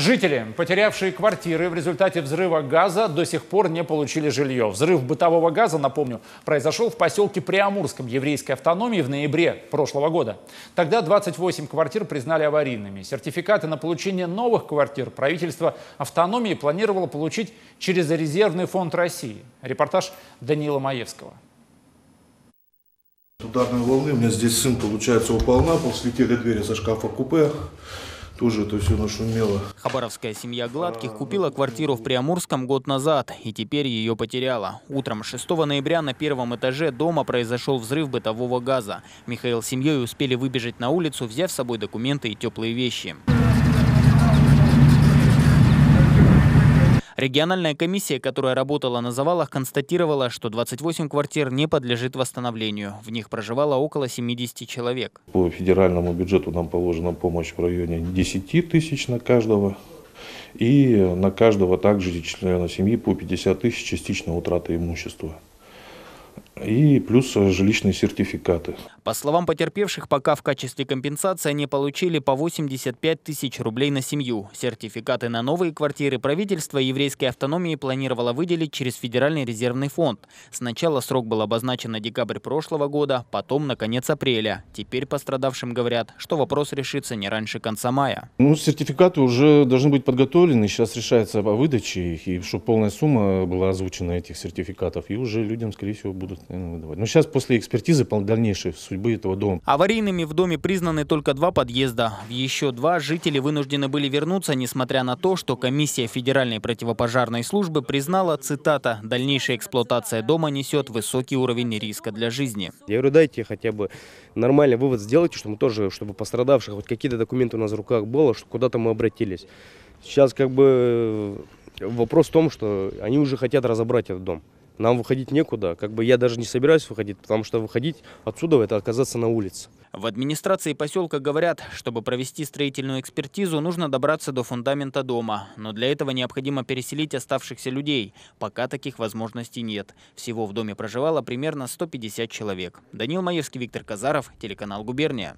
Жители, потерявшие квартиры в результате взрыва газа, до сих пор не получили жилье. Взрыв бытового газа, напомню, произошел в поселке Приамурском еврейской автономии в ноябре прошлого года. Тогда 28 квартир признали аварийными. Сертификаты на получение новых квартир правительство автономии планировало получить через резервный фонд России. Репортаж Даниила Маевского. Ударной волны, у меня здесь сын, получается, упал на пол, слетели двери со шкафа купе. Тоже это все нашумело. Хабаровская семья Гладких купила квартиру в Приамурском год назад и теперь ее потеряла. Утром 6 ноября на первом этаже дома произошел взрыв бытового газа. Михаил с семьей успели выбежать на улицу, взяв с собой документы и теплые вещи. Региональная комиссия, которая работала на завалах, констатировала, что 28 квартир не подлежит восстановлению. В них проживало около 70 человек. По федеральному бюджету нам положена помощь в районе 10 тысяч на каждого. И на каждого также члена семьи по 50 тысяч частичная утрата имущества. И плюс жилищные сертификаты. По словам потерпевших, пока в качестве компенсации они получили по 85 тысяч рублей на семью. Сертификаты на новые квартиры правительство еврейской автономии планировало выделить через Федеральный резервный фонд. Сначала срок был обозначен на декабрь прошлого года, потом на конец апреля. Теперь пострадавшим говорят, что вопрос решится не раньше конца мая. Ну, сертификаты уже должны быть подготовлены. Сейчас решается о выдаче их, и чтобы полная сумма была озвучена этих сертификатов. И уже людям, скорее всего, будут... Но сейчас после экспертизы дальнейшей судьбы этого дома. Аварийными в доме признаны только 2 подъезда. В еще 2 жители вынуждены были вернуться, несмотря на то, что комиссия Федеральной противопожарной службы признала, цитата, «дальнейшая эксплуатация дома несет высокий уровень риска для жизни». Я говорю, дайте хотя бы нормальный вывод сделайте, чтобы мы тоже, чтобы пострадавших, хоть какие-то документы у нас в руках было, чтобы куда-то мы обратились. Сейчас как бы вопрос в том, что они уже хотят разобрать этот дом. Нам выходить некуда. Как бы я даже не собираюсь выходить, потому что выходить отсюда – это оказаться на улице. В администрации поселка говорят, чтобы провести строительную экспертизу, нужно добраться до фундамента дома. Но для этого необходимо переселить оставшихся людей. Пока таких возможностей нет. Всего в доме проживало примерно 150 человек. Даниил Маевский, Виктор Казаров, телеканал «Губерния».